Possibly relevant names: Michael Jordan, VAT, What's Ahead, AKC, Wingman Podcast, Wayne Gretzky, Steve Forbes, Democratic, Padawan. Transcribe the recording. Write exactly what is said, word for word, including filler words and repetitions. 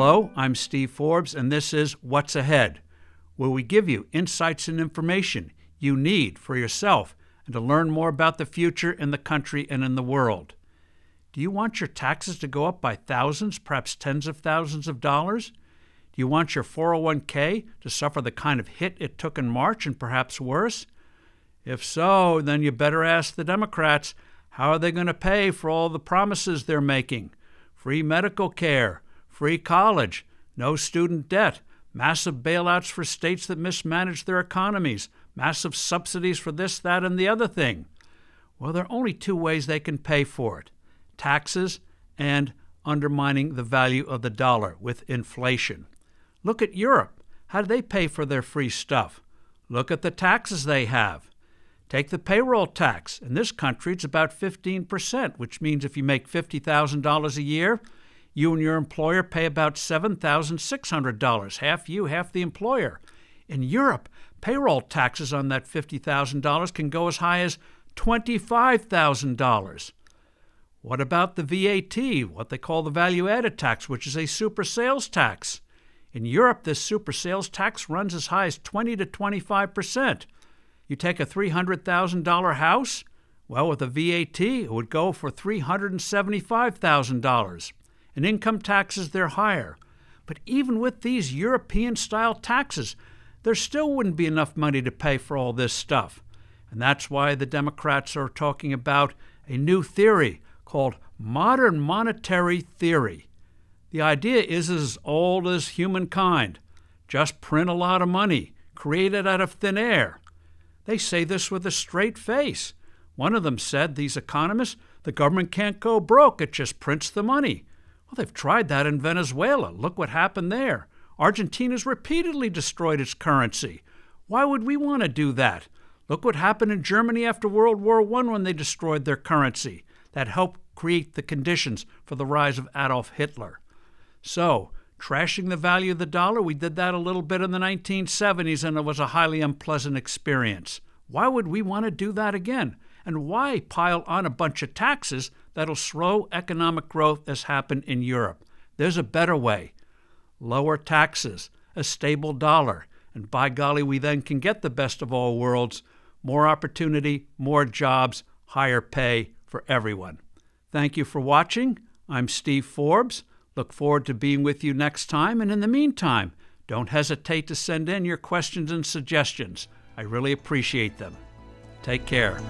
Hello, I'm Steve Forbes, and this is What's Ahead, where we give you insights and information you need for yourself and to learn more about the future in the country and in the world. Do you want your taxes to go up by thousands, perhaps tens of thousands of dollars? Do you want your four oh one k to suffer the kind of hit it took in March and perhaps worse? If so, then you better ask the Democrats, how are they going to pay for all the promises they're making? Free medical care, free college, no student debt, massive bailouts for states that mismanage their economies, massive subsidies for this, that, and the other thing. Well, there are only two ways they can pay for it: taxes and undermining the value of the dollar with inflation. Look at Europe. How do they pay for their free stuff? Look at the taxes they have. Take the payroll tax. In this country, it's about fifteen percent, which means if you make fifty thousand dollars a year, you and your employer pay about seven thousand six hundred dollars, half you, half the employer. In Europe, payroll taxes on that fifty thousand dollars can go as high as twenty-five thousand dollars. What about the V A T, what they call the value-added tax, which is a super sales tax? In Europe, this super sales tax runs as high as twenty to twenty-five percent. You take a three hundred thousand dollar house, well, with a V A T, it would go for three hundred seventy-five thousand dollars. In income taxes, they're higher. But even with these European-style taxes, there still wouldn't be enough money to pay for all this stuff. And that's why the Democrats are talking about a new theory called modern monetary theory. The idea is as old as humankind. Just print a lot of money, create it out of thin air. They say this with a straight face. One of them said, these economists, the government can't go broke, it just prints the money. Well, they've tried that in Venezuela. Look what happened there. Argentina's repeatedly destroyed its currency. Why would we want to do that? Look what happened in Germany after World War One when they destroyed their currency. That helped create the conditions for the rise of Adolf Hitler. So, trashing the value of the dollar, we did that a little bit in the nineteen seventies, and it was a highly unpleasant experience. Why would we want to do that again? And why pile on a bunch of taxes that'll slow economic growth as happened in Europe? There's a better way. Lower taxes, a stable dollar, and by golly, we then can get the best of all worlds, more opportunity, more jobs, higher pay for everyone. Thank you for watching. I'm Steve Forbes. Look forward to being with you next time, and in the meantime, don't hesitate to send in your questions and suggestions. I really appreciate them. Take care.